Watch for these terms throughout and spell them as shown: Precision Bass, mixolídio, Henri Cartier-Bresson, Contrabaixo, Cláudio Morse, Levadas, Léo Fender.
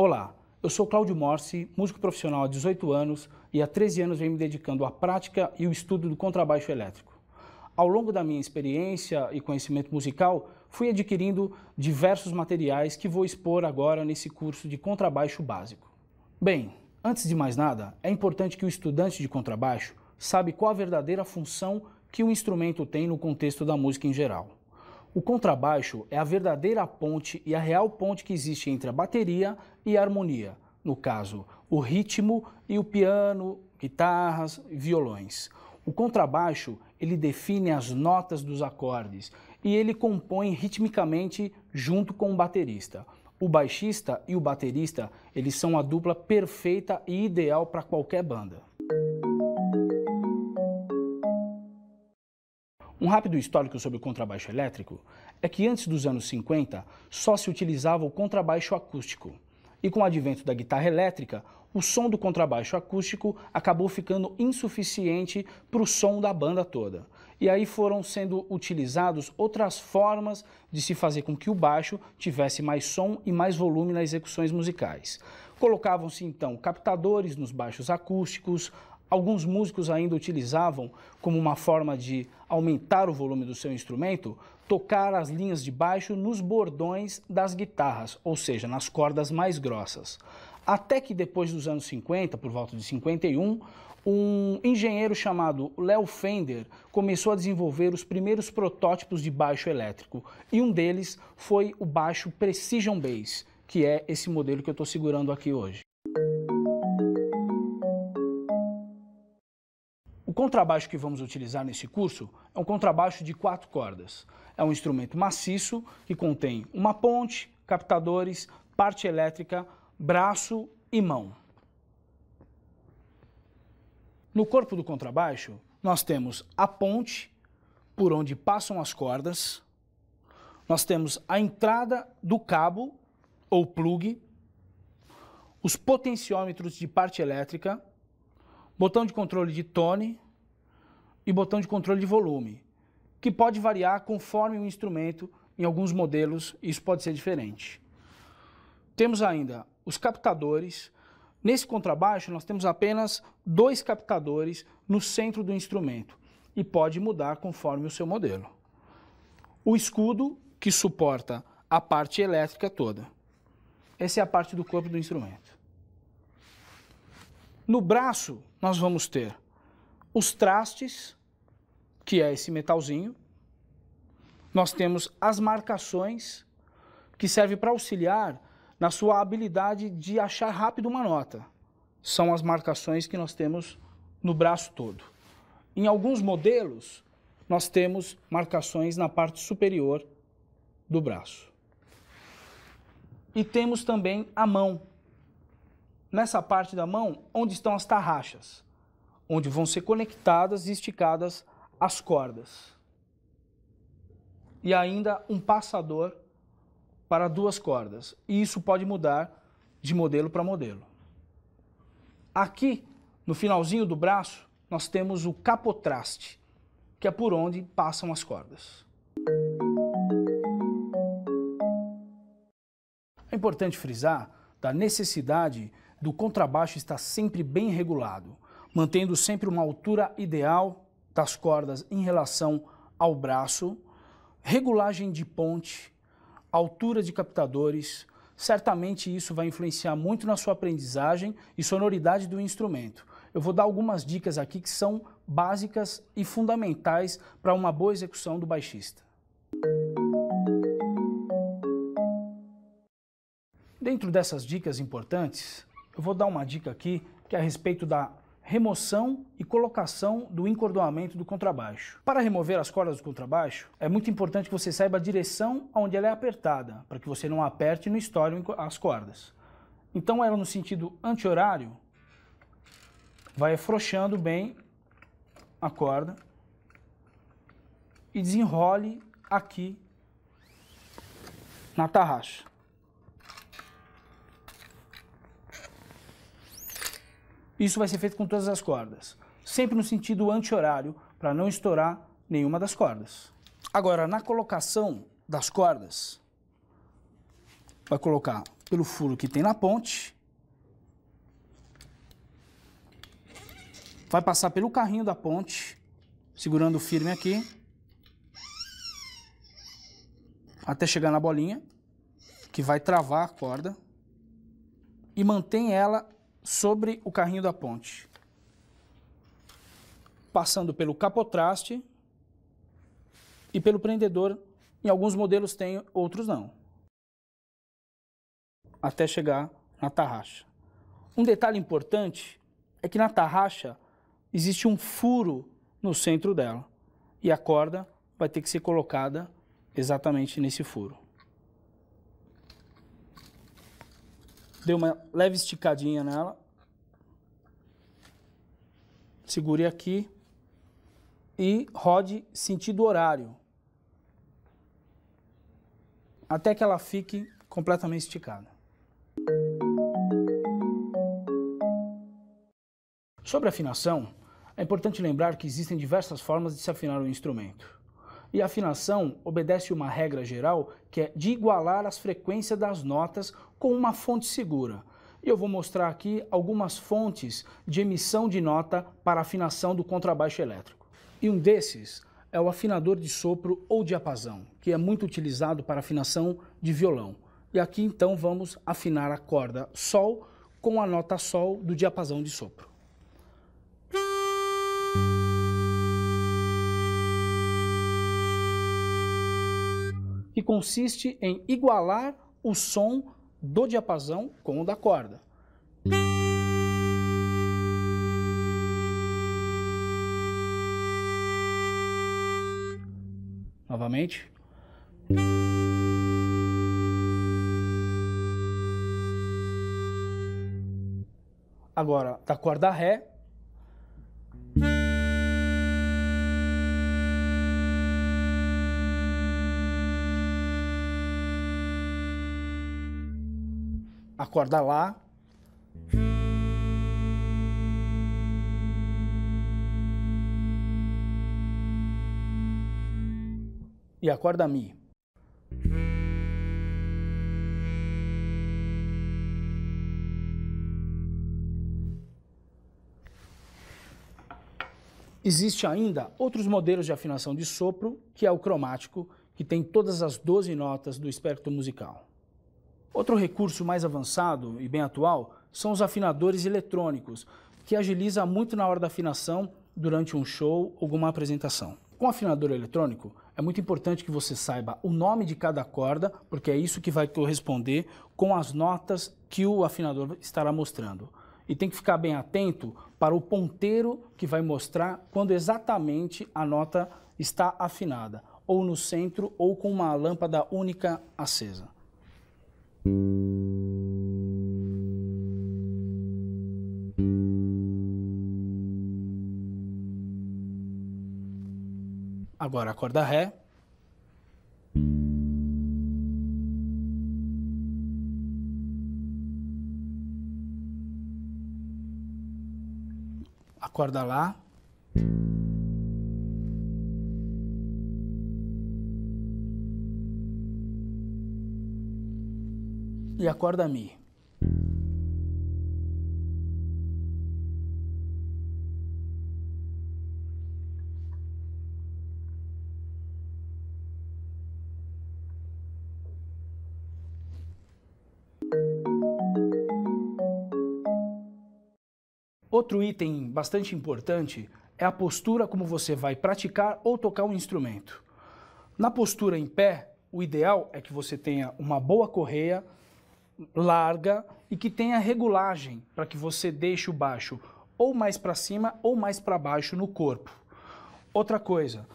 Olá, eu sou Cláudio Morse, músico profissional há 18 anos e há 13 anos venho me dedicando à prática e ao estudo do contrabaixo elétrico. Ao longo da minha experiência e conhecimento musical, fui adquirindo diversos materiais que vou expor agora nesse curso de contrabaixo básico. Bem, antes de mais nada, é importante que o estudante de contrabaixo saiba qual a verdadeira função que o instrumento tem no contexto da música em geral. O contrabaixo é a verdadeira ponte e a real ponte que existe entre a bateria e a harmonia, no caso, o ritmo e o piano, guitarras e violões. O contrabaixo, ele define as notas dos acordes e ele compõe ritmicamente junto com o baterista. O baixista e o baterista, eles são a dupla perfeita e ideal para qualquer banda. Um rápido histórico sobre o contrabaixo elétrico é que antes dos anos 50 só se utilizava o contrabaixo acústico. E com o advento da guitarra elétrica, o som do contrabaixo acústico acabou ficando insuficiente para o som da banda toda. E aí foram sendo utilizadas outras formas de se fazer com que o baixo tivesse mais som e mais volume nas execuções musicais. Colocavam-se então captadores nos baixos acústicos. Alguns músicos ainda utilizavam, como uma forma de aumentar o volume do seu instrumento, tocar as linhas de baixo nos bordões das guitarras, ou seja, nas cordas mais grossas. Até que depois dos anos 50, por volta de 51, um engenheiro chamado Léo Fender começou a desenvolver os primeiros protótipos de baixo elétrico, e um deles foi o baixo Precision Bass, que é esse modelo que eu estou segurando aqui hoje. O contrabaixo que vamos utilizar nesse curso é um contrabaixo de 4 cordas. É um instrumento maciço que contém uma ponte, captadores, parte elétrica, braço e mão. No corpo do contrabaixo, nós temos a ponte, por onde passam as cordas. Nós temos a entrada do cabo, ou plugue, os potenciômetros de parte elétrica, botão de controle de tone e botão de controle de volume, que pode variar conforme o instrumento. Em alguns modelos isso pode ser diferente. Temos ainda os captadores. Nesse contrabaixo nós temos apenas 2 captadores no centro do instrumento e pode mudar conforme o seu modelo. O escudo, que suporta a parte elétrica toda. Essa é a parte do corpo do instrumento. No braço, nós vamos ter os trastes, que é esse metalzinho. Nós temos as marcações, que servem para auxiliar na sua habilidade de achar rápido uma nota. São as marcações que nós temos no braço todo. Em alguns modelos, nós temos marcações na parte superior do braço. E temos também a mão. Nessa parte da mão, onde estão as tarraxas, onde vão ser conectadas e esticadas as cordas. E ainda um passador para 2 cordas. E isso pode mudar de modelo para modelo. Aqui, no finalzinho do braço, nós temos o capotraste, que é por onde passam as cordas. É importante frisar da necessidade do contrabaixo estar sempre bem regulado, mantendo sempre uma altura ideal das cordas em relação ao braço, regulagem de ponte, altura de captadores. Certamente isso vai influenciar muito na sua aprendizagem e sonoridade do instrumento. Eu vou dar algumas dicas aqui que são básicas e fundamentais para uma boa execução do baixista. Dentro dessas dicas importantes, eu vou dar uma dica aqui que é a respeito da remoção e colocação do encordoamento do contrabaixo. Para remover as cordas do contrabaixo, é muito importante que você saiba a direção onde ela é apertada, para que você não aperte e não estoure as cordas. Então ela no sentido anti-horário vai afrouxando bem a corda e desenrole aqui na tarraxa. Isso vai ser feito com todas as cordas, sempre no sentido anti-horário, para não estourar nenhuma das cordas. Agora, na colocação das cordas, vai colocar pelo furo que tem na ponte, vai passar pelo carrinho da ponte, segurando firme aqui, até chegar na bolinha, que vai travar a corda, e mantém ela sobre o carrinho da ponte. Passando pelo capotraste e pelo prendedor, em alguns modelos tem, outros não. Até chegar na tarraxa. Um detalhe importante é que na tarraxa existe um furo no centro dela e a corda vai ter que ser colocada exatamente nesse furo. Dê uma leve esticadinha nela, segure aqui e rode sentido horário, até que ela fique completamente esticada. Sobre a afinação, é importante lembrar que existem diversas formas de se afinar um instrumento. E a afinação obedece uma regra geral que é de igualar as frequências das notas com uma fonte segura. E eu vou mostrar aqui algumas fontes de emissão de nota para afinação do contrabaixo elétrico. E um desses é o afinador de sopro ou diapasão, que é muito utilizado para afinação de violão. E aqui então vamos afinar a corda sol com a nota sol do diapasão de sopro. Que consiste em igualar o som do diapasão com o da corda. novamente. Agora, da corda Ré. A corda Lá. E a corda Mi. Existe ainda outros modelos de afinação de sopro, que é o cromático, que tem todas as 12 notas do espectro musical. Outro recurso mais avançado e bem atual são os afinadores eletrônicos, que agiliza muito na hora da afinação durante um show ou alguma apresentação. Com o afinador eletrônico, é muito importante que você saiba o nome de cada corda, porque é isso que vai corresponder com as notas que o afinador estará mostrando. E tem que ficar bem atento para o ponteiro que vai mostrar quando exatamente a nota está afinada, ou no centro, ou com uma lâmpada única acesa. Agora a corda Ré. A corda Lá. E a corda Mi. Outro item bastante importante é a postura como você vai praticar ou tocar um instrumento. Na postura em pé, o ideal é que você tenha uma boa correia, larga e que tenha regulagem para que você deixe o baixo ou mais para cima ou mais para baixo no corpo. Outra coisa,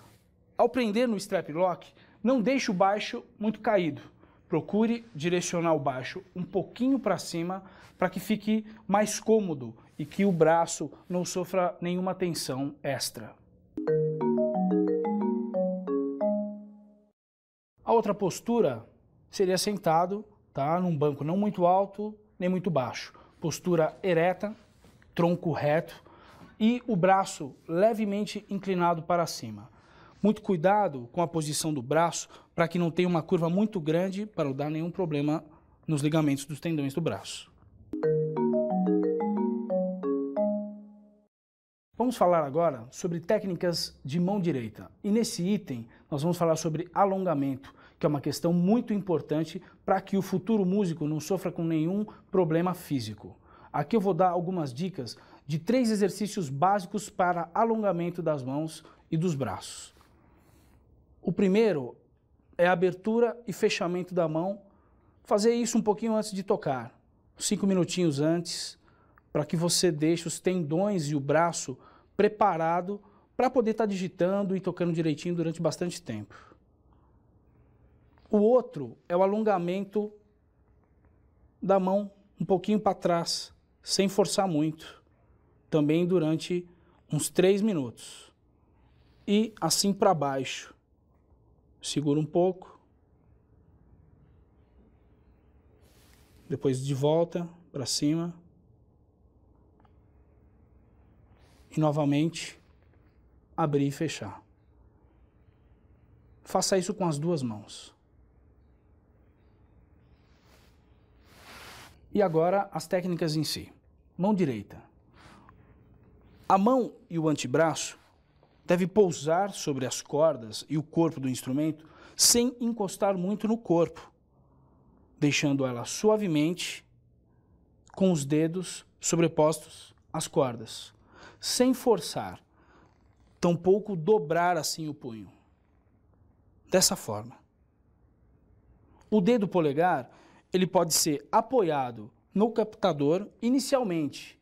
ao prender no strap lock, não deixe o baixo muito caído. Procure direcionar o baixo um pouquinho para cima para que fique mais cômodo e que o braço não sofra nenhuma tensão extra. A outra postura seria sentado, tá? Num banco não muito alto, nem muito baixo. Postura ereta, tronco reto e o braço levemente inclinado para cima. Muito cuidado com a posição do braço para que não tenha uma curva muito grande para não dar nenhum problema nos ligamentos dos tendões do braço. Vamos falar agora sobre técnicas de mão direita. E nesse item nós vamos falar sobre alongamento, que é uma questão muito importante para que o futuro músico não sofra com nenhum problema físico. Aqui eu vou dar algumas dicas de 3 exercícios básicos para alongamento das mãos e dos braços. O primeiro é a abertura e fechamento da mão. Fazer isso um pouquinho antes de tocar, 5 minutinhos antes, para que você deixe os tendões e o braço preparado para poder estar digitando e tocando direitinho durante bastante tempo. O outro é o alongamento da mão um pouquinho para trás, sem forçar muito, também durante uns 3 minutos. E assim para baixo. Segura um pouco. Depois de volta para cima. E novamente, abrir e fechar. Faça isso com as 2 mãos. E agora as técnicas em si. Mão direita. A mão e o antebraço devem pousar sobre as cordas e o corpo do instrumento sem encostar muito no corpo, deixando ela suavemente com os dedos sobrepostos às cordas, sem forçar, tampouco dobrar assim o punho. Dessa forma. O dedo polegar ele pode ser apoiado no captador inicialmente,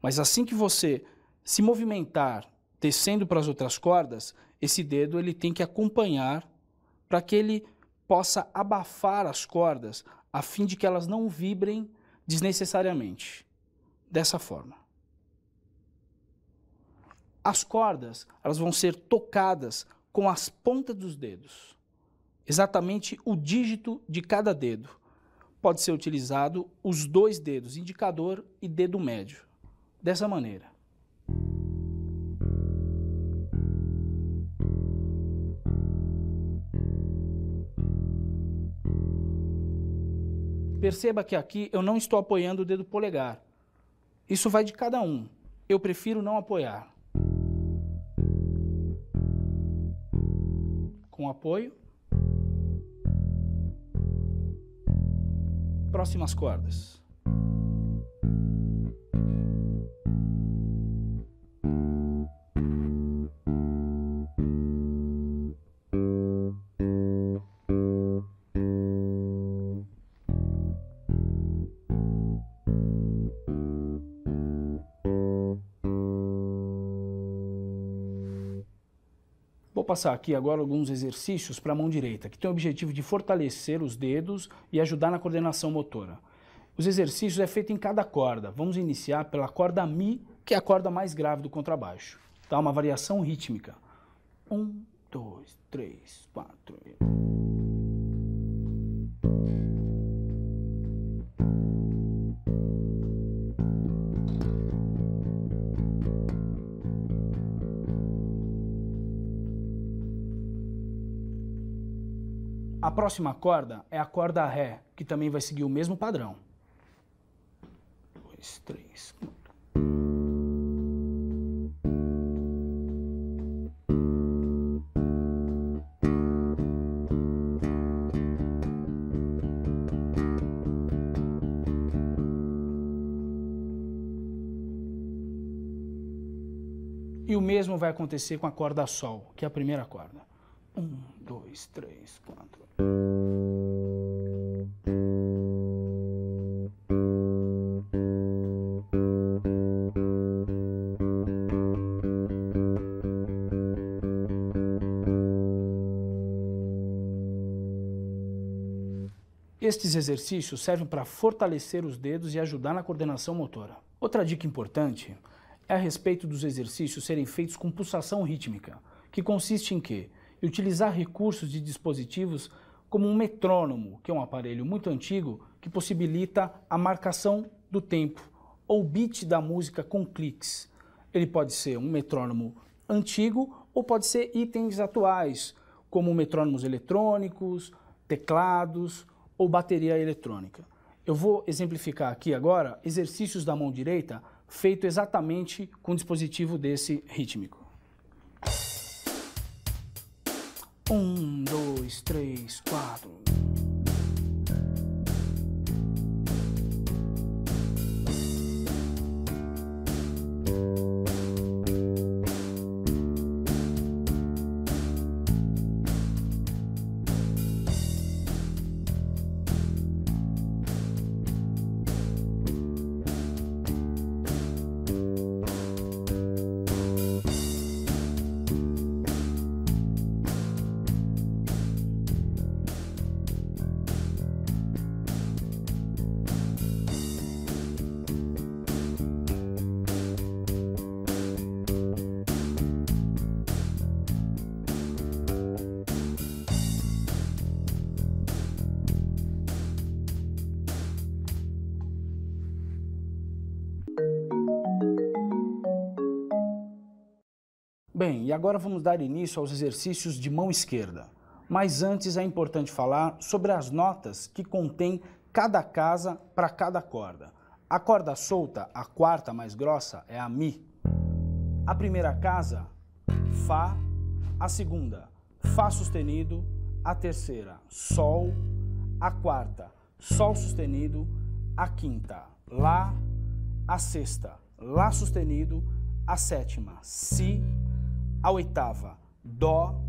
mas assim que você se movimentar descendo para as outras cordas, esse dedo ele tem que acompanhar para que ele possa abafar as cordas, a fim de que elas não vibrem desnecessariamente, dessa forma. As cordas, elas vão ser tocadas com as pontas dos dedos, exatamente o dígito de cada dedo. Pode ser utilizado os dois dedos, indicador e dedo médio, dessa maneira. Perceba que aqui eu não estou apoiando o dedo polegar. Isso vai de cada um. Eu prefiro não apoiar. Com apoio. Próximas cordas. Vou passar aqui agora alguns exercícios para a mão direita, que tem o objetivo de fortalecer os dedos e ajudar na coordenação motora. Os exercícios é feito em cada corda. Vamos iniciar pela corda Mi, que é a corda mais grave do contrabaixo. Tá? Uma variação rítmica. 1, 2, 3, 4... A próxima corda é a corda Ré, que também vai seguir o mesmo padrão. 2, 3, 4. E o mesmo vai acontecer com a corda Sol, que é a primeira corda. 1, 2, 3, 4... Estes exercícios servem para fortalecer os dedos e ajudar na coordenação motora. Outra dica importante é a respeito dos exercícios serem feitos com pulsação rítmica, que consiste em quê? E utilizar recursos de dispositivos como um metrônomo, que é um aparelho muito antigo que possibilita a marcação do tempo ou beat da música com cliques. Ele pode ser um metrônomo antigo ou pode ser itens atuais, como metrônomos eletrônicos, teclados ou bateria eletrônica. Eu vou exemplificar aqui agora exercícios da mão direita feito exatamente com um dispositivo desse rítmico. 1, 2, 3, 4... Bem, e agora vamos dar início aos exercícios de mão esquerda. Mas antes é importante falar sobre as notas que contém cada casa para cada corda. A corda solta, a quarta mais grossa, é a Mi. A primeira casa, Fá. A segunda, Fá sustenido. A terceira, Sol. A quarta, Sol sustenido. A quinta, Lá. A sexta, Lá sustenido. A sétima, Si. A oitava, Dó.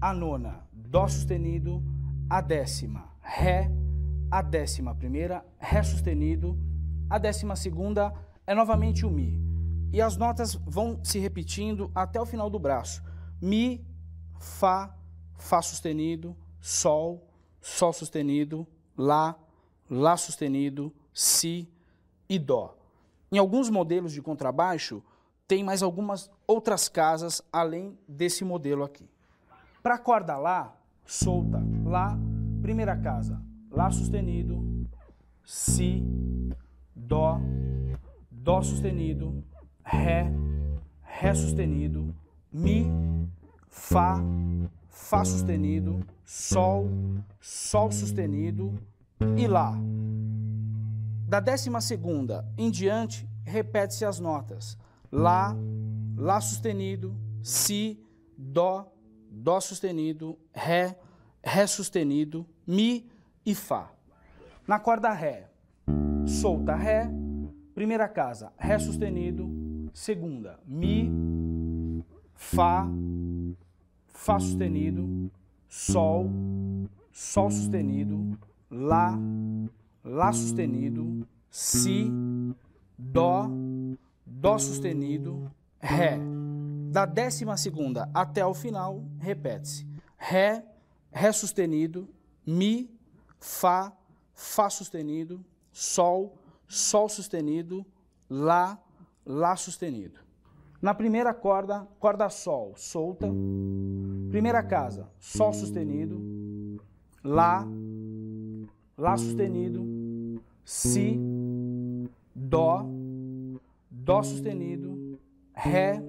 A nona, Dó sustenido. A décima, Ré. A décima primeira, Ré sustenido. A décima segunda é novamente o Mi. E as notas vão se repetindo até o final do braço. Mi, Fá, Fá sustenido, Sol, Sol sustenido, Lá, Lá sustenido, Si e Dó. Em alguns modelos de contrabaixo, tem mais algumas outras casas além desse modelo aqui. Para a corda Lá, solta Lá, primeira casa, Lá sustenido, Si, Dó, Dó sustenido, Ré, Ré sustenido, Mi, Fá, Fá sustenido, Sol, Sol sustenido e Lá. Da 12ª em diante, repete-se as notas. Lá, Lá sustenido, Si, Dó, Dó sustenido, Ré, Ré sustenido, Mi e Fá. Na corda Ré, solta Ré, primeira casa, Ré sustenido, segunda, Mi, Fá, Fá sustenido, Sol, Sol sustenido, Lá, Lá sustenido, Si, Dó, Dó sustenido, Ré. Da 12ª até o final, repete-se. Ré, Ré sustenido, Mi, Fá, Fá sustenido, Sol, Sol sustenido, Lá, Lá sustenido. Na primeira corda, corda Sol, solta. Primeira casa, Sol sustenido, Lá, Lá sustenido, Si, Dó, Dó sustenido, Ré,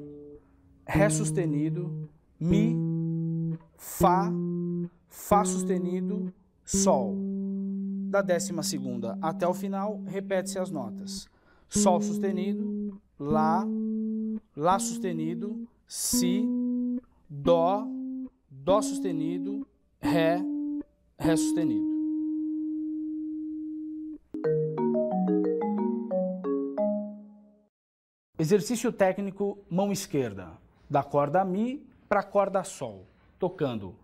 Ré sustenido, Mi, Fá, Fá sustenido, Sol. Da 12ª até o final, repete-se as notas. Sol sustenido, Lá, Lá sustenido, Si, Dó, Dó sustenido, Ré, Ré sustenido. Exercício técnico mão esquerda, da corda Mi para a corda Sol, tocando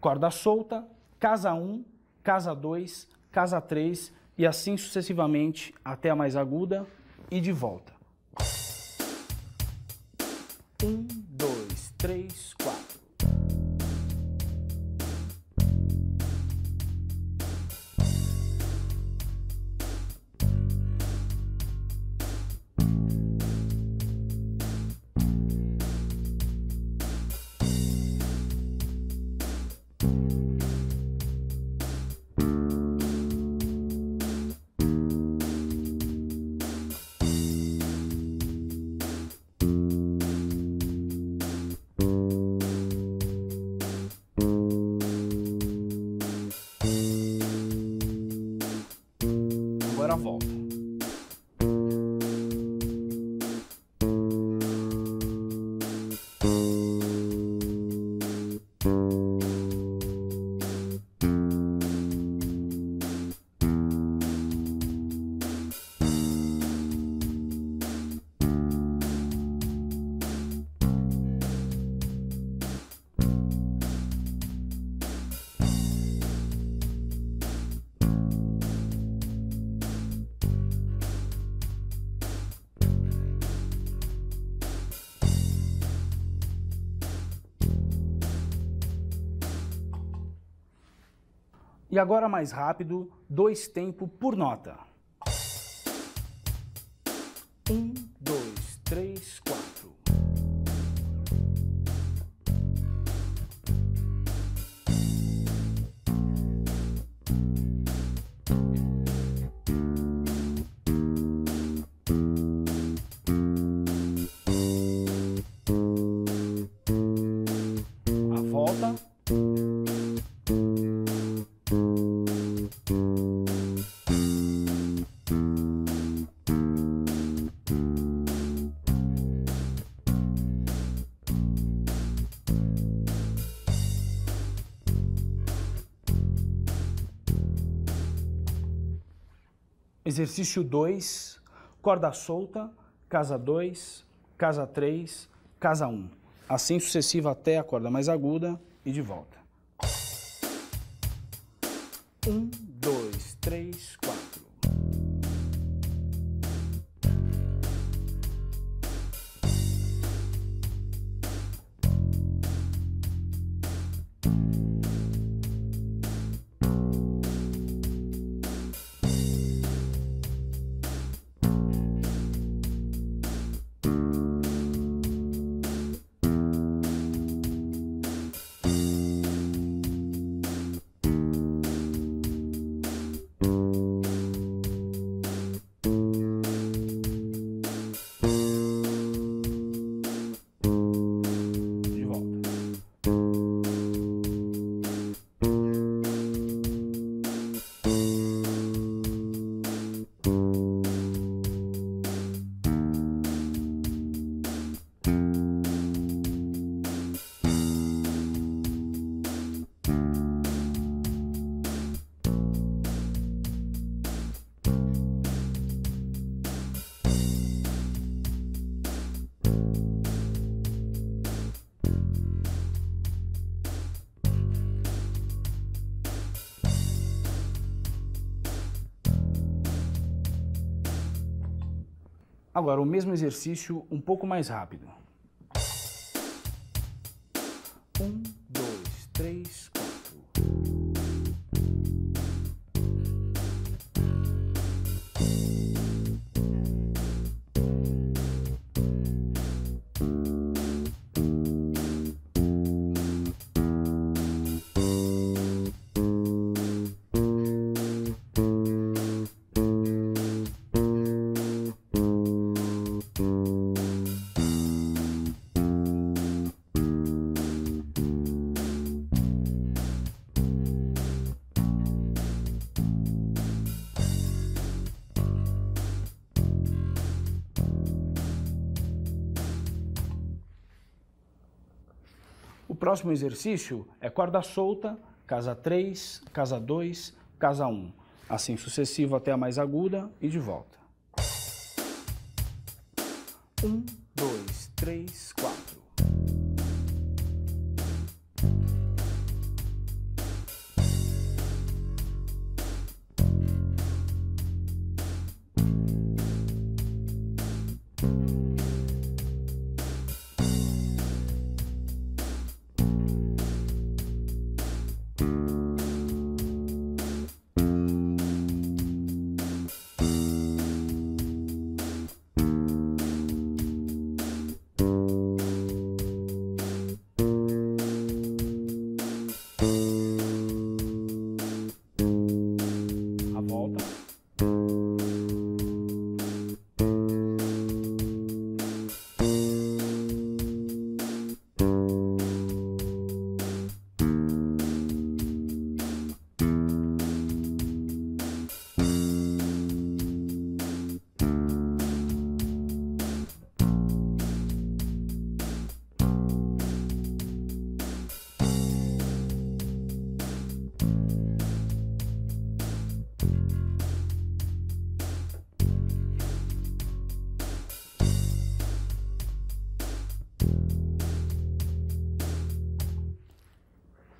corda solta, casa 1, casa 2, casa 3 e assim sucessivamente até a mais aguda e de volta. 1, 2, 3, 4. Volta. E agora mais rápido, 2 tempos por nota. 1, 2, 3, 4. A volta. Exercício 2, corda solta, casa 2, casa 3, casa 1. Assim sucessiva até a corda mais aguda e de volta. 1, 2, 3, 4. Agora, o mesmo exercício um pouco mais rápido. 1, 2, 3, 4. O próximo exercício é corda solta, casa 3, casa 2, casa 1, assim sucessivo até a mais aguda e de volta. 1, 2, 3, 4.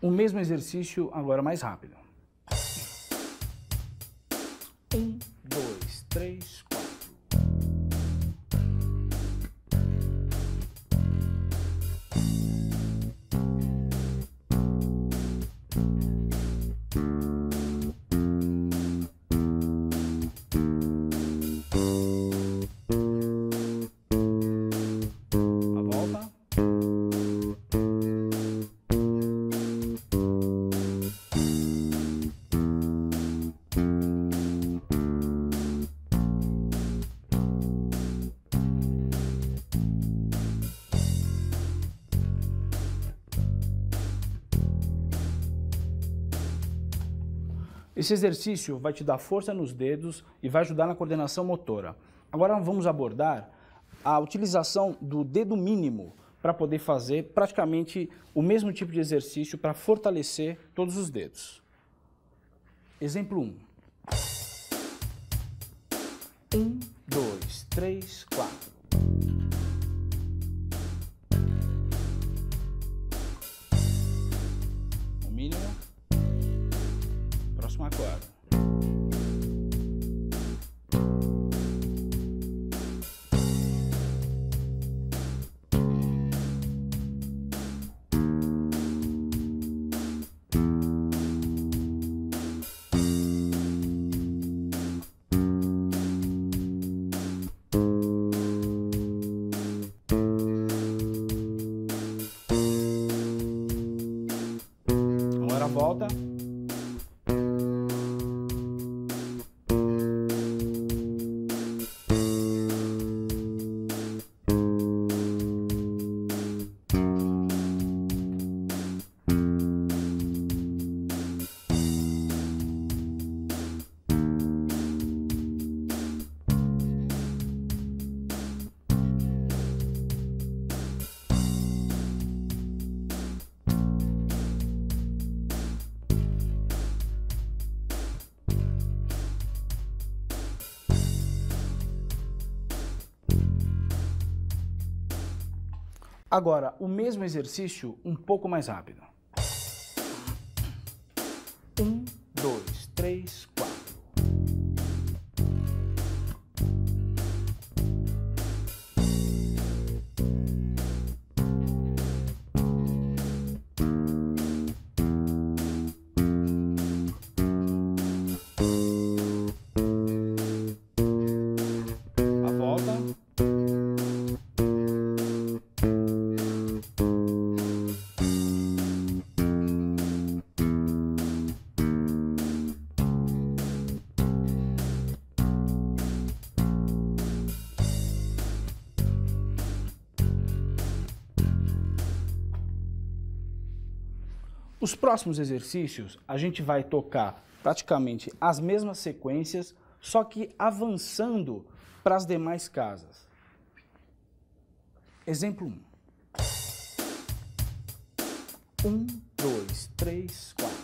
O mesmo exercício, agora mais rápido. 1, 2, 3, 4. Esse exercício vai te dar força nos dedos e vai ajudar na coordenação motora. Agora vamos abordar a utilização do dedo mínimo para poder fazer praticamente o mesmo tipo de exercício para fortalecer todos os dedos. Exemplo 1. 1, 2, 3, 4. O mínimo. Próxima corda. outra volta. Agora, o mesmo exercício um pouco mais rápido. 1, 2, 3, 4. Os próximos exercícios a gente vai tocar praticamente as mesmas sequências, só que avançando para as demais casas. Exemplo 1. 1, 2, 3, 4.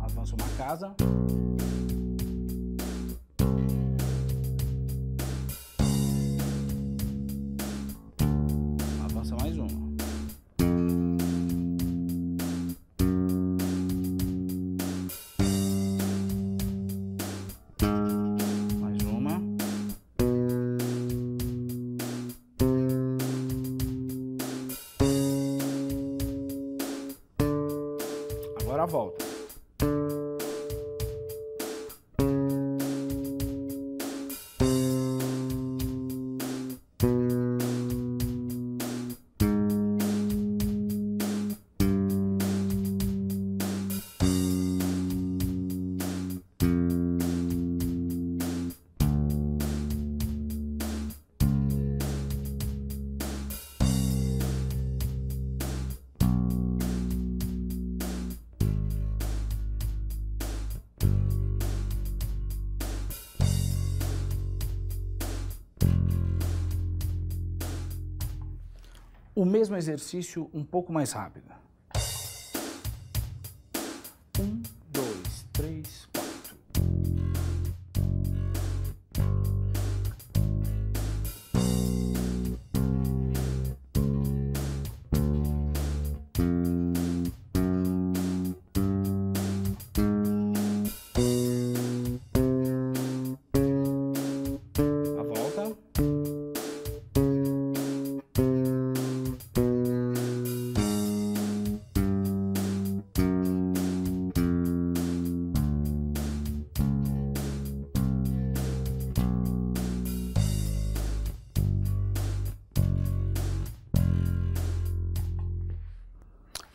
Avança uma casa. Agora volta. O mesmo exercício um pouco mais rápido. 1, 2, 3, 4. A volta.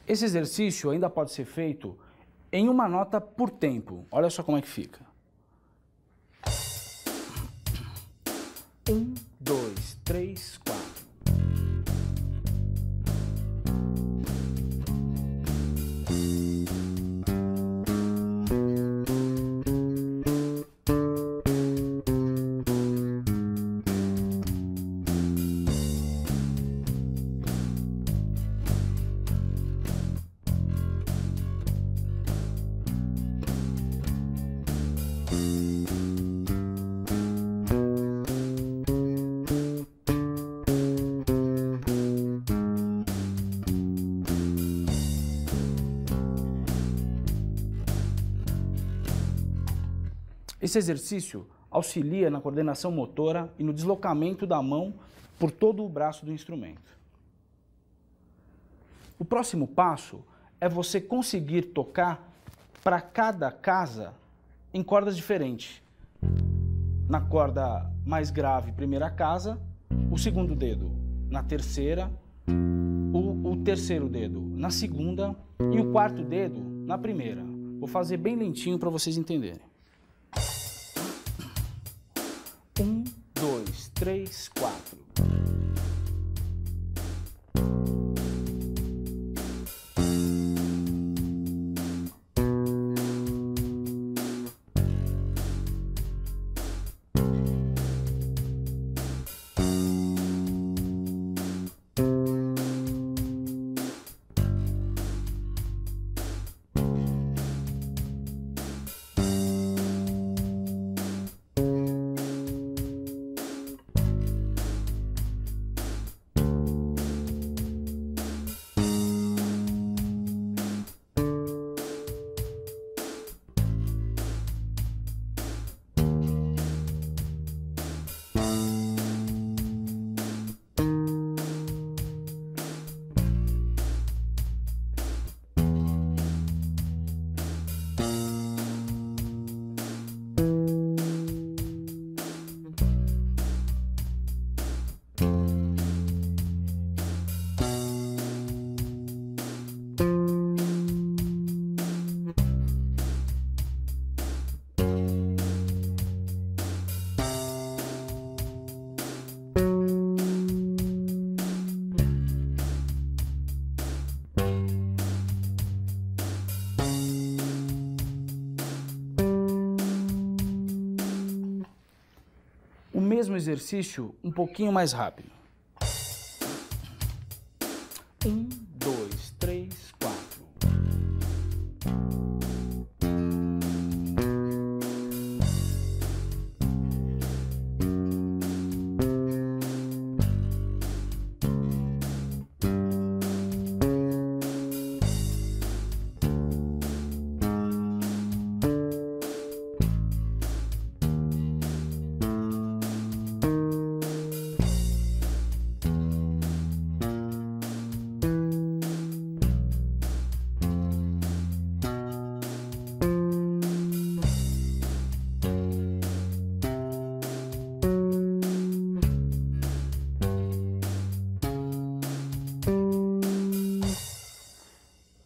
Esse exercício ainda pode ser feito em uma nota por tempo. Olha só como é que fica. 1, 2, 3, 4. Esse exercício auxilia na coordenação motora e no deslocamento da mão por todo o braço do instrumento. O próximo passo é você conseguir tocar para cada casa em cordas diferentes. na corda mais grave, primeira casa, o segundo dedo na terceira, o terceiro dedo na segunda e o quarto dedo na primeira. Vou fazer bem lentinho para vocês entenderem. 1, 2, 3, 4. Mesmo exercício um pouquinho mais rápido. 1, 2, 3, 4.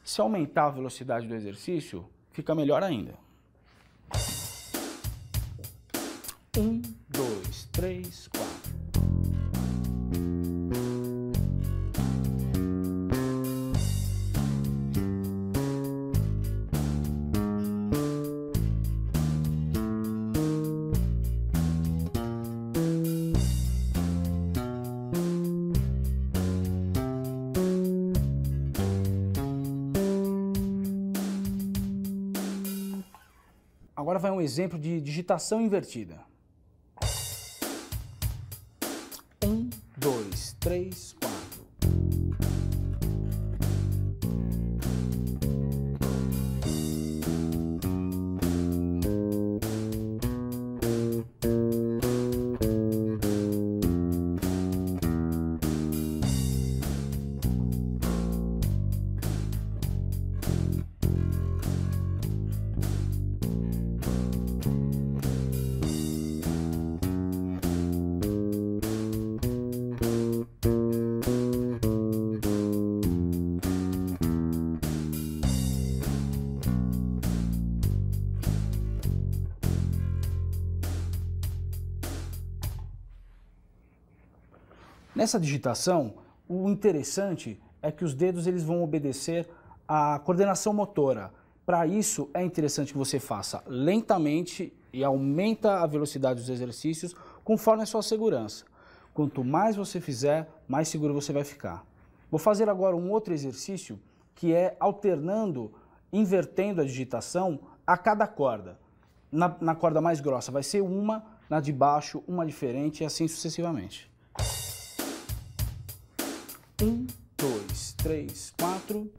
Se aumentar a velocidade do exercício, fica melhor ainda. 1, 2, 3, 4. Agora vai um exemplo de digitação invertida. 1, 2, 3, 4. Nessa digitação, o interessante é que os dedos eles vão obedecer à coordenação motora. Para isso, é interessante que você faça lentamente e aumenta a velocidade dos exercícios conforme a sua segurança. Quanto mais você fizer, mais seguro você vai ficar. Vou fazer agora um outro exercício que é alternando, invertendo a digitação a cada corda. Na corda mais grossa vai ser uma, na de baixo uma diferente e assim sucessivamente. 1, 2, 3, 4...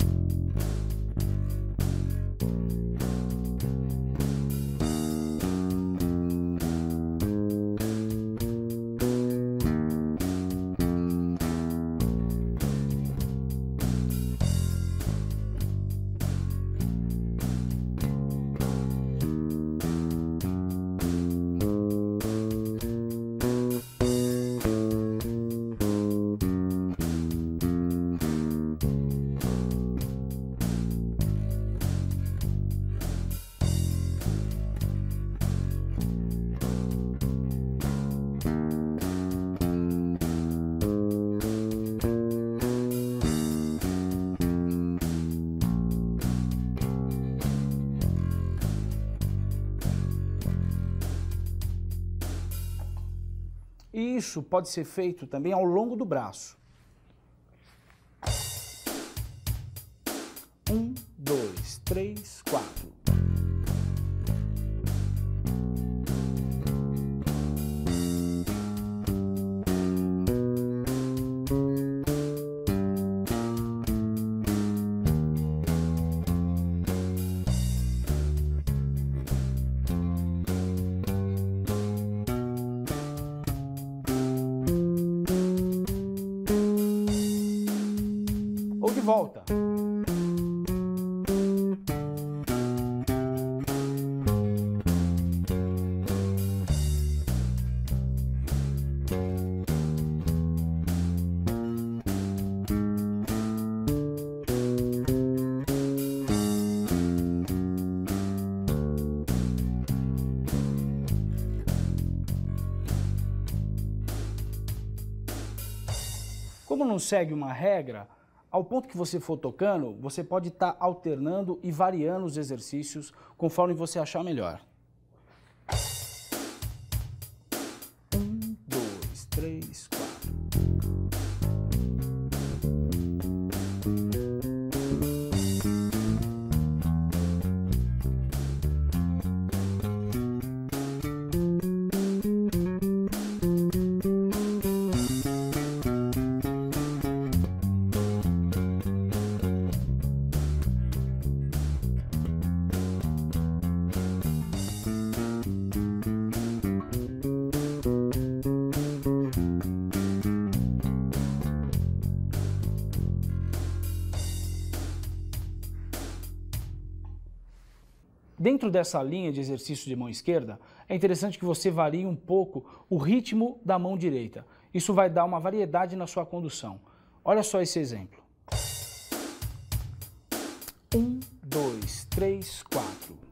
E isso pode ser feito também ao longo do braço. 1, 2, 3, 4. Ou de volta. Como não segue uma regra, ao ponto que você for tocando, você pode estar alternando e variando os exercícios conforme você achar melhor. 1, 2, 3, 4. Dentro dessa linha de exercício de mão esquerda, é interessante que você varie um pouco o ritmo da mão direita. Isso vai dar uma variedade na sua condução. Olha só esse exemplo. 1, 2, 3, 4.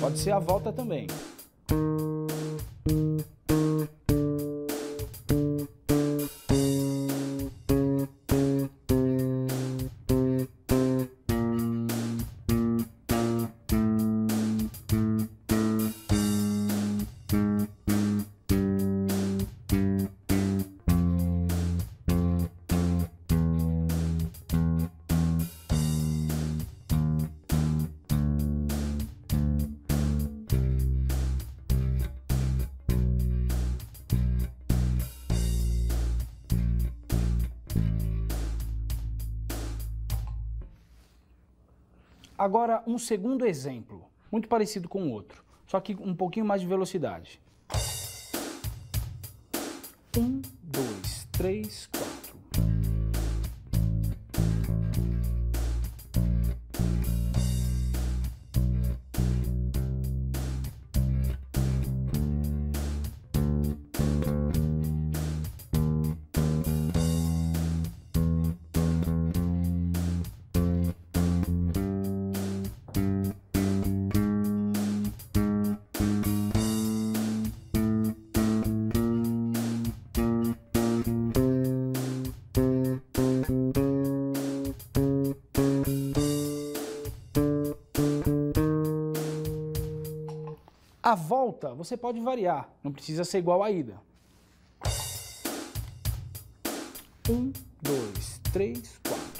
Pode ser a volta também. Agora um segundo exemplo, muito parecido com o outro, só que um pouquinho mais de velocidade. 1, 2, 3, 4. A volta você pode variar, não precisa ser igual à ida. 1, 2, 3, 4.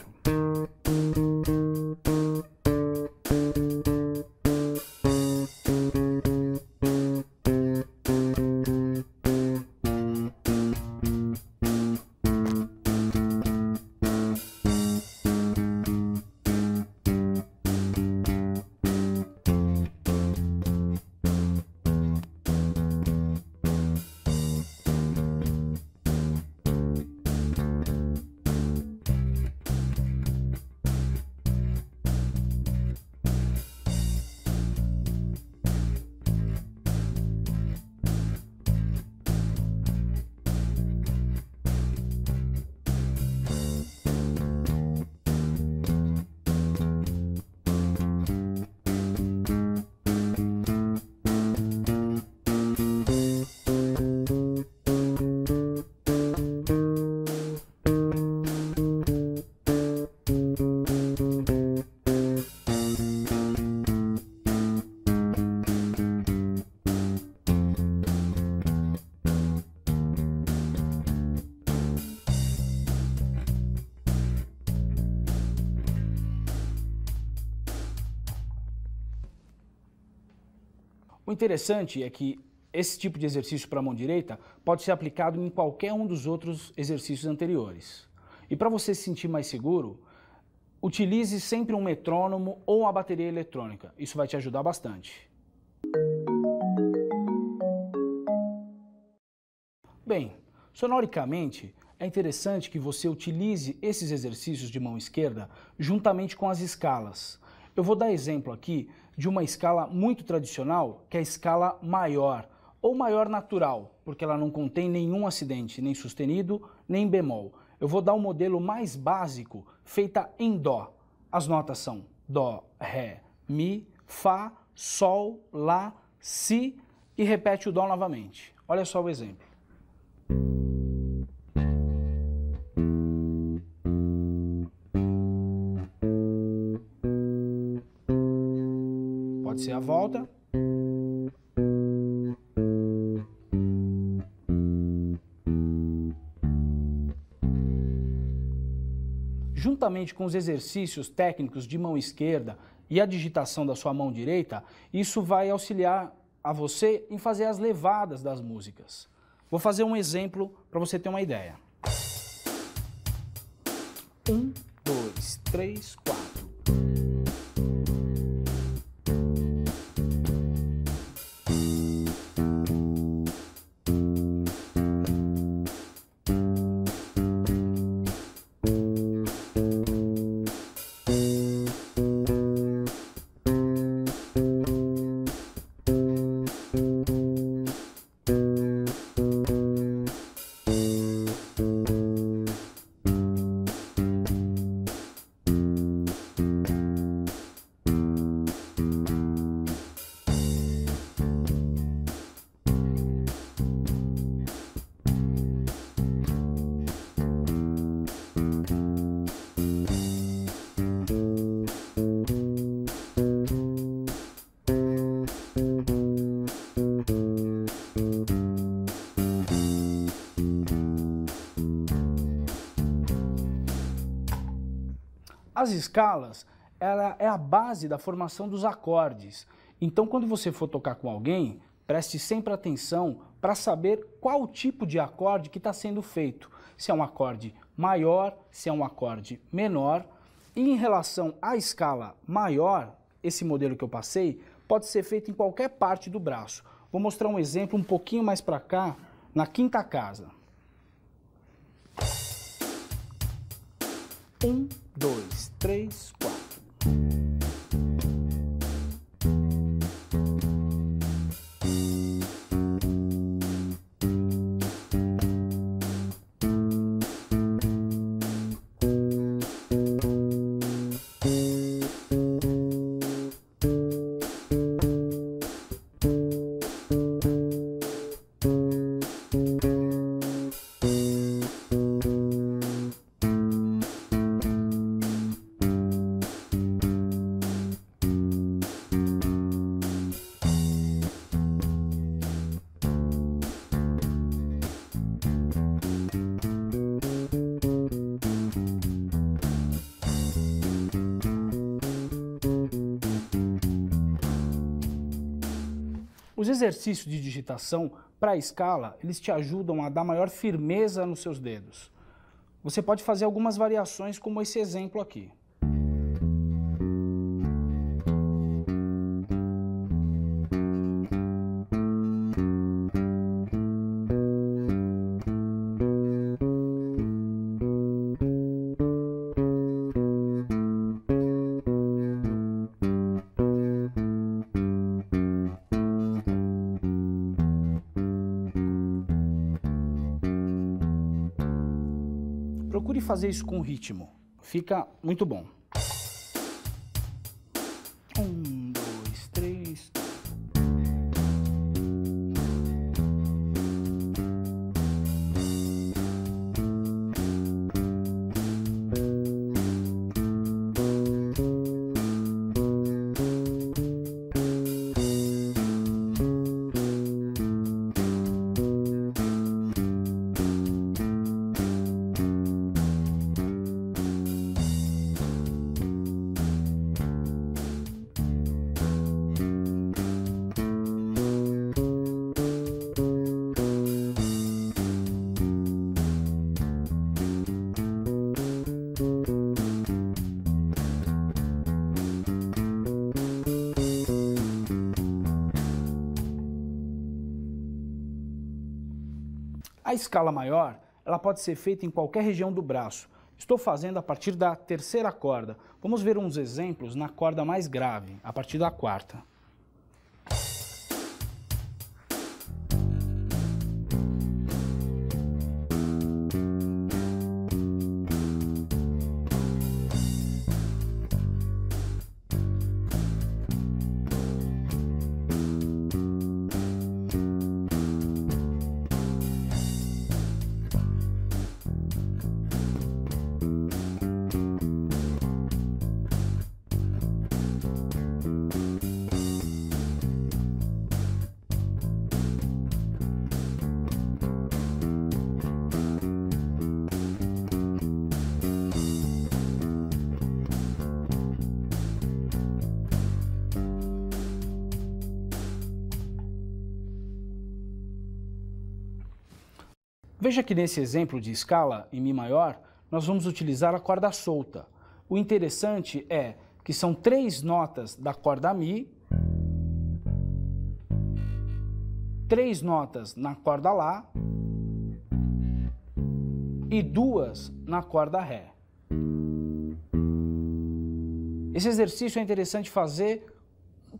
O interessante é que esse tipo de exercício para a mão direita pode ser aplicado em qualquer um dos outros exercícios anteriores. E para você se sentir mais seguro, utilize sempre um metrônomo ou a bateria eletrônica. Isso vai te ajudar bastante. Bem, sonoricamente, é interessante que você utilize esses exercícios de mão esquerda juntamente com as escalas. Eu vou dar exemplo aqui de uma escala muito tradicional, que é a escala maior, ou maior natural, porque ela não contém nenhum acidente, nem sustenido, nem bemol. Eu vou dar um modelo mais básico, feita em dó. As notas são dó, ré, mi, fá, sol, lá, si, e repete o dó novamente. Olha só o exemplo. Pode ser a volta. Juntamente com os exercícios técnicos de mão esquerda e a digitação da sua mão direita, isso vai auxiliar a você em fazer as levadas das músicas. Vou fazer um exemplo para você ter uma ideia. 1, 2, 3, 4. As escalas, ela é a base da formação dos acordes. Então, quando você for tocar com alguém, preste sempre atenção para saber qual tipo de acorde que está sendo feito. Se é um acorde maior, se é um acorde menor. E em relação à escala maior, esse modelo que eu passei, pode ser feito em qualquer parte do braço. Vou mostrar um exemplo um pouquinho mais para cá, na quinta casa. 1, 2, 3, 4. Os exercícios de digitação para a escala, eles te ajudam a dar maior firmeza nos seus dedos. Você pode fazer algumas variações como esse exemplo aqui. Procure fazer isso com ritmo, fica muito bom. 1, 2, 3... A escala maior, ela pode ser feita em qualquer região do braço. Estou fazendo a partir da terceira corda. Vamos ver uns exemplos na corda mais grave, a partir da quarta. Veja que nesse exemplo de escala em Mi maior, nós vamos utilizar a corda solta. O interessante é que são três notas da corda Mi, três notas na corda Lá e duas na corda Ré. Esse exercício é interessante fazer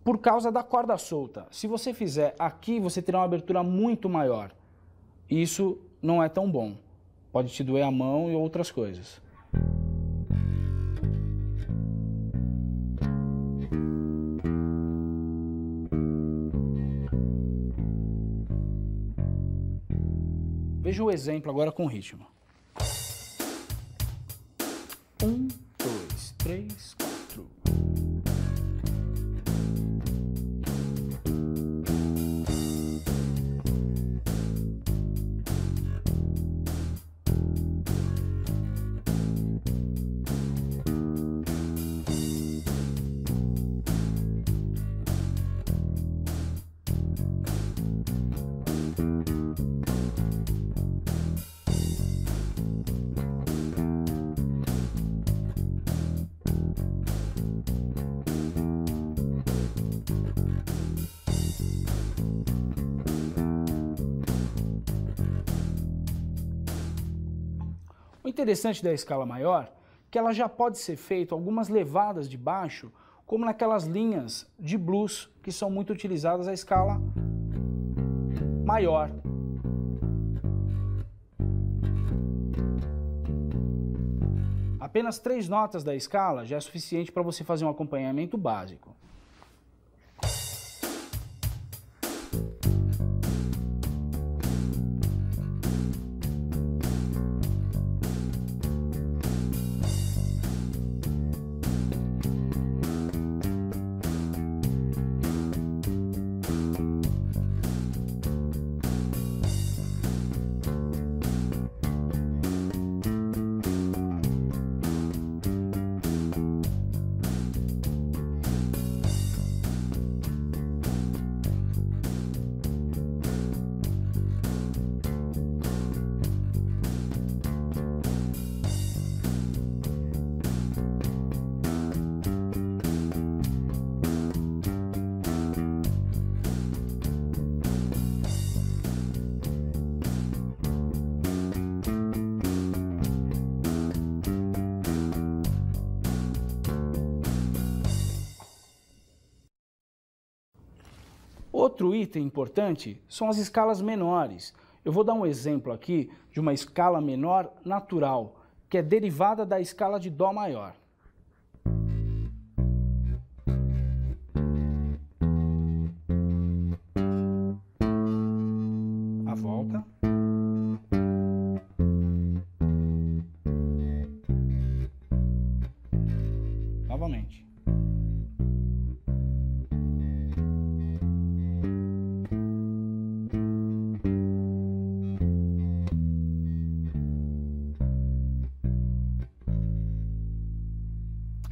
por causa da corda solta. Se você fizer aqui, você terá uma abertura muito maior. Isso não é tão bom. Pode te doer a mão e outras coisas. Veja o exemplo agora com ritmo. 1, 2, 3, 4. O interessante da escala maior é que ela já pode ser feita algumas levadas de baixo, como naquelas linhas de blues que são muito utilizadas a escala maior. Apenas três notas da escala já é suficiente para você fazer um acompanhamento básico. Outro item importante são as escalas menores. Eu vou dar um exemplo aqui de uma escala menor natural, que é derivada da escala de Dó maior. A volta. Novamente.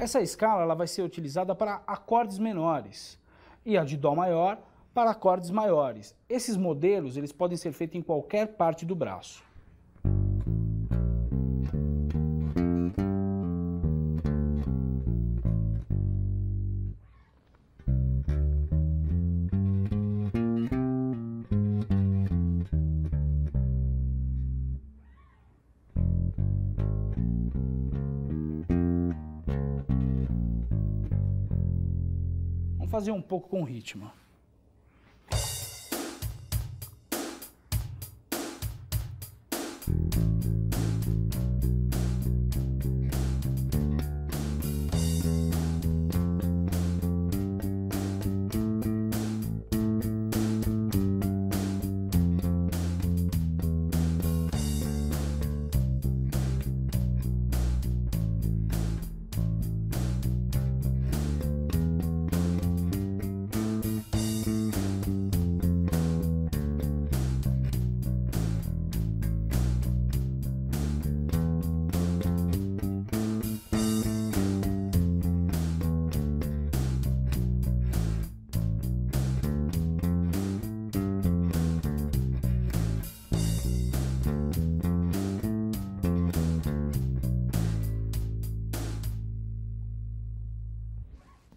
Essa escala ela vai ser utilizada para acordes menores e a de Dó maior para acordes maiores. Esses modelos eles podem ser feitos em qualquer parte do braço. Vamos fazer um pouco com ritmo.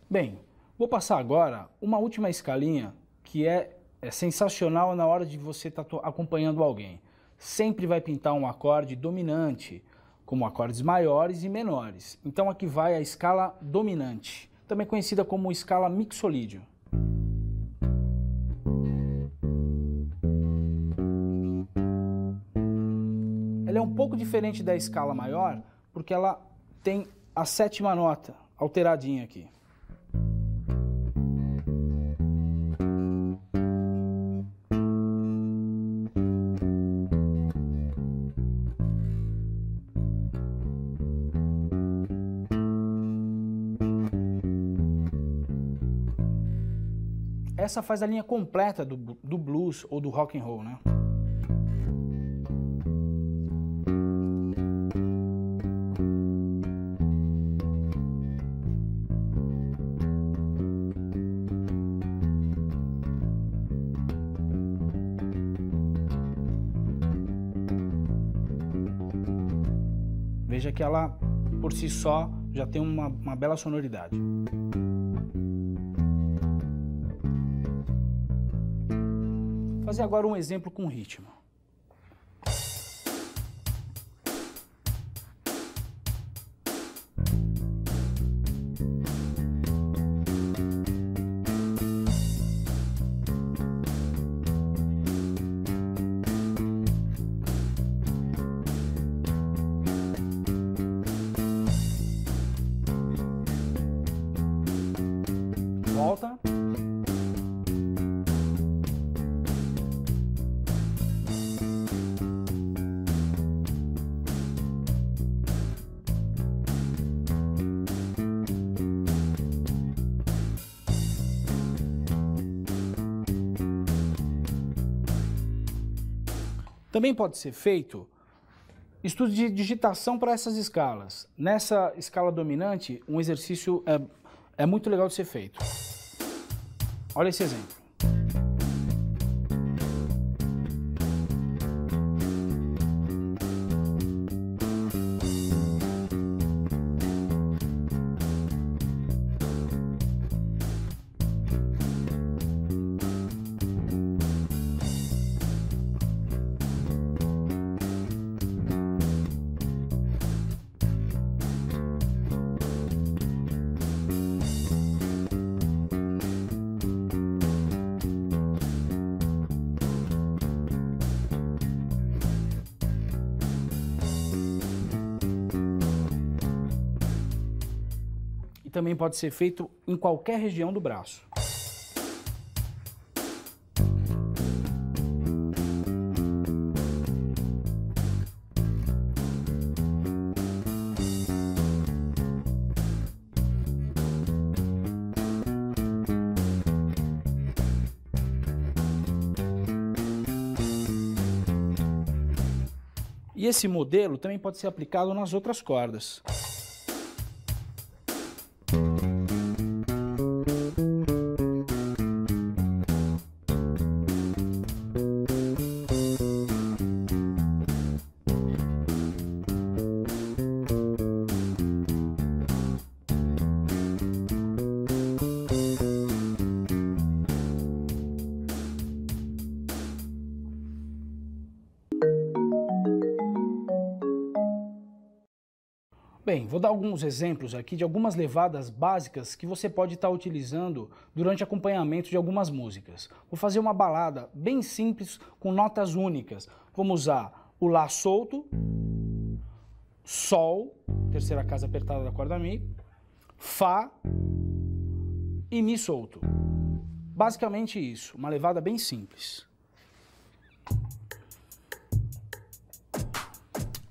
Bem, vou passar agora uma última escalinha que é sensacional na hora de você estar acompanhando alguém. Sempre vai pintar um acorde dominante, como acordes maiores e menores. Então aqui vai a escala dominante, também conhecida como escala mixolídio. Ela é um pouco diferente da escala maior, porque ela tem a sétima nota alteradinha aqui. Essa faz a linha completa do blues ou do rock and roll, né? Veja que ela, por si só, já tem uma bela sonoridade. Vou fazer agora um exemplo com ritmo. Volta. Também pode ser feito estudo de digitação para essas escalas. Nessa escala dominante, um exercício é muito legal de ser feito. Olha esse exemplo. Também pode ser feito em qualquer região do braço. E esse modelo também pode ser aplicado nas outras cordas. bem, vou dar alguns exemplos aqui de algumas levadas básicas que você pode estar utilizando durante acompanhamento de algumas músicas. Vou fazer uma balada bem simples com notas únicas. Vamos usar o Lá solto, Sol, terceira casa apertada da corda Mi, Fá e Mi solto. Basicamente isso, uma levada bem simples.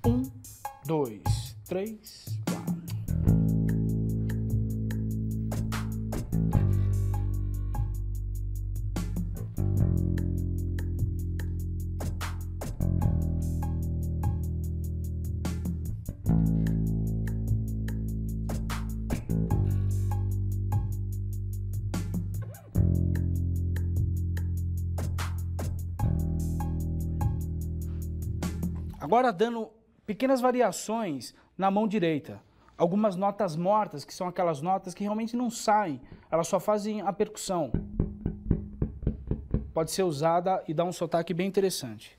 1, 2, 3, 4. Agora dando pequenas variações na mão direita, algumas notas mortas, que são aquelas notas que realmente não saem, elas só fazem a percussão. Pode ser usada e dar um sotaque bem interessante.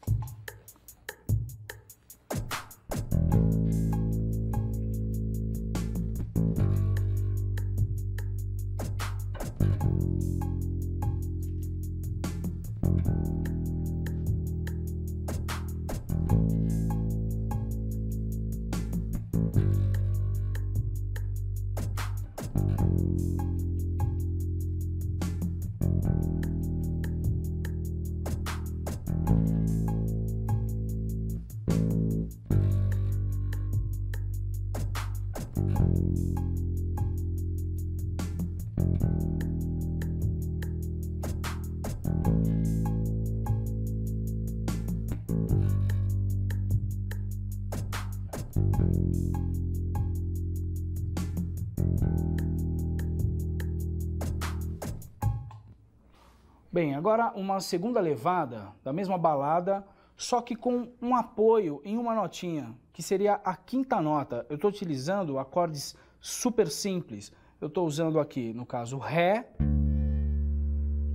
Bem, agora uma segunda levada da mesma balada, só que com um apoio em uma notinha, que seria a quinta nota. Eu estou utilizando acordes super simples. Eu estou usando aqui, no caso, Ré.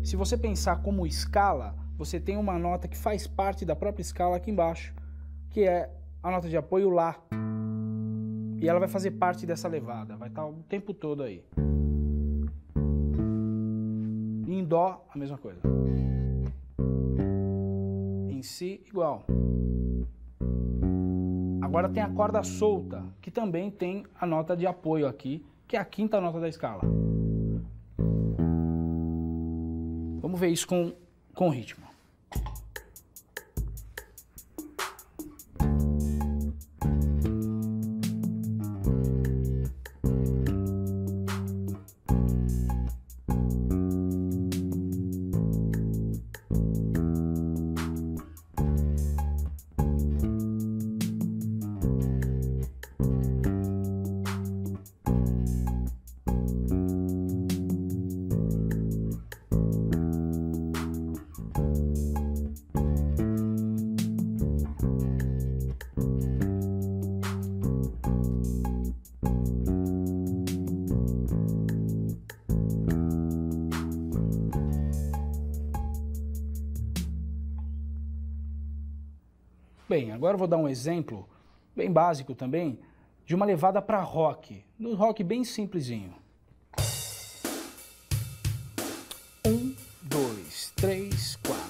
Se você pensar como escala, você tem uma nota que faz parte da própria escala aqui embaixo, que é a nota de apoio Lá. E ela vai fazer parte dessa levada, vai estar o tempo todo aí. Em Dó, a mesma coisa. Em Si, igual. Agora tem a corda solta, que também tem a nota de apoio aqui, que é a quinta nota da escala. Vamos ver isso com ritmo. Bem, agora eu vou dar um exemplo bem básico também de uma levada para rock, um rock bem simplesinho. 1, 2, 3, 4.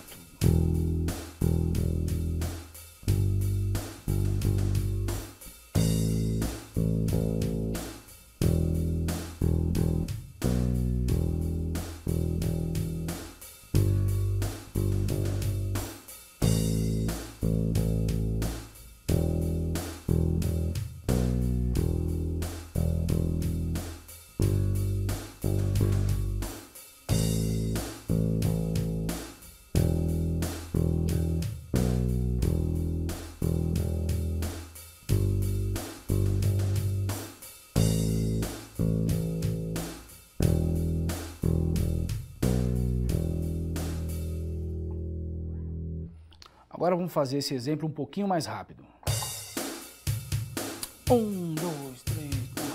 Agora vamos fazer esse exemplo um pouquinho mais rápido. 1, 2, 3, 4.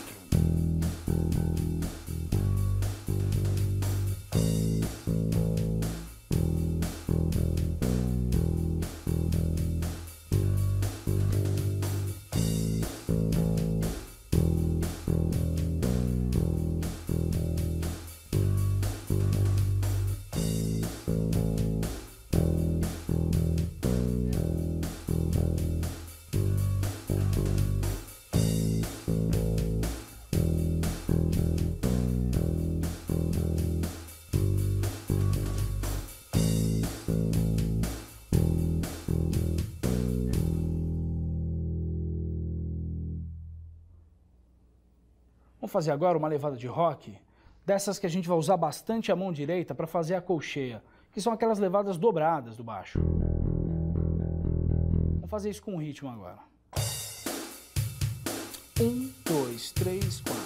fazer agora uma levada de rock, dessas que a gente vai usar bastante a mão direita para fazer a colcheia, que são aquelas levadas dobradas do baixo. Vamos fazer isso com o ritmo agora. 1, 2, 3, 4.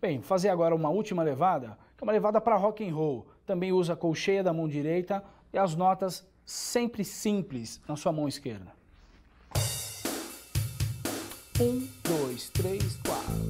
Bem, fazer agora uma última levada, que é uma levada para rock and roll. Também usa a colcheia da mão direita e as notas sempre simples na sua mão esquerda. 1, 2, 3, 4.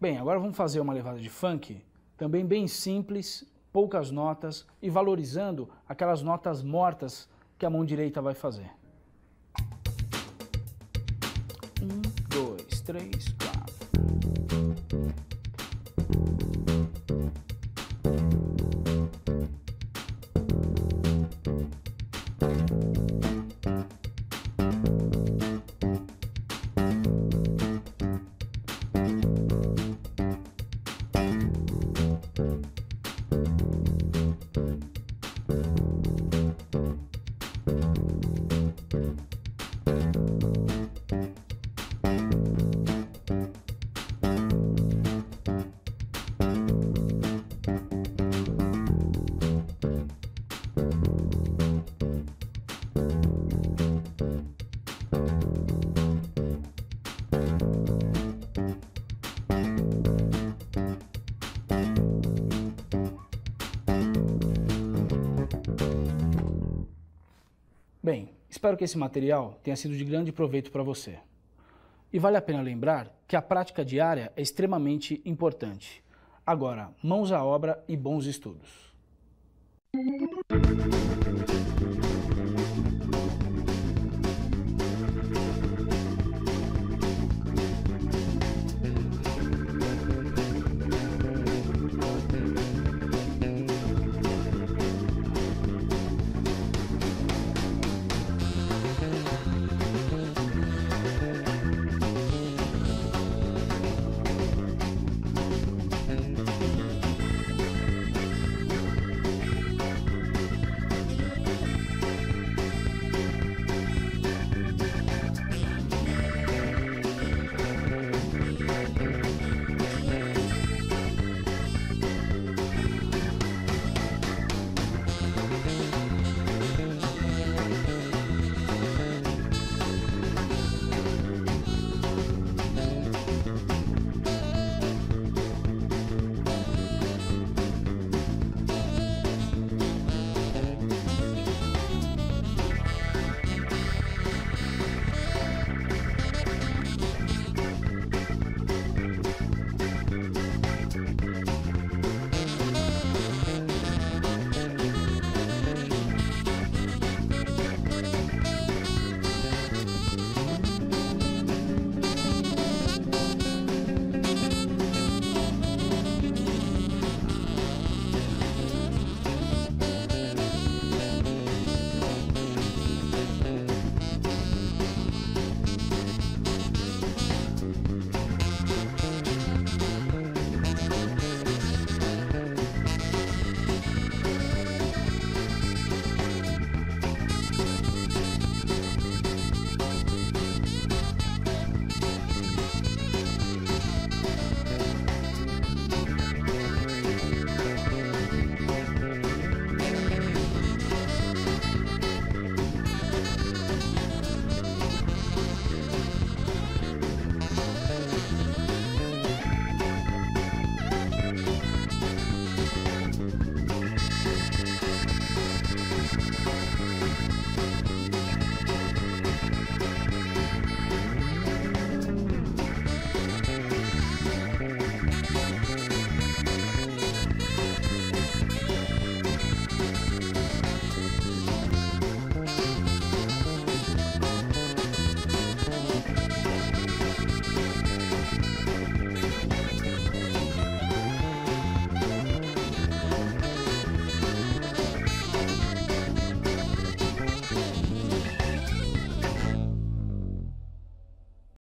Bem, agora vamos fazer uma levada de funk, também bem simples, poucas notas e valorizando aquelas notas mortas que a mão direita vai fazer. 1, 2, 3, 4. Bem, espero que esse material tenha sido de grande proveito para você. E vale a pena lembrar que a prática diária é extremamente importante. Agora, mãos à obra e bons estudos.